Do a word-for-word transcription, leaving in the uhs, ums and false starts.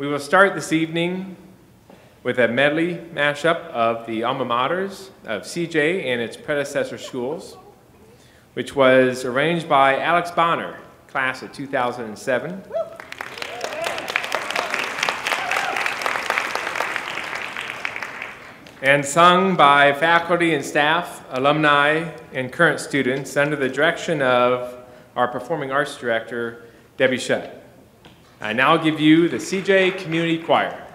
We will start this evening with a medley mashup of the alma maters of C J and its predecessor schools, which was arranged by Alex Bonner, class of two thousand seven. And sung by faculty and staff, alumni, and current students under the direction of our Performing Arts Director, Debi Schutt. I now give you the C J Community Choir.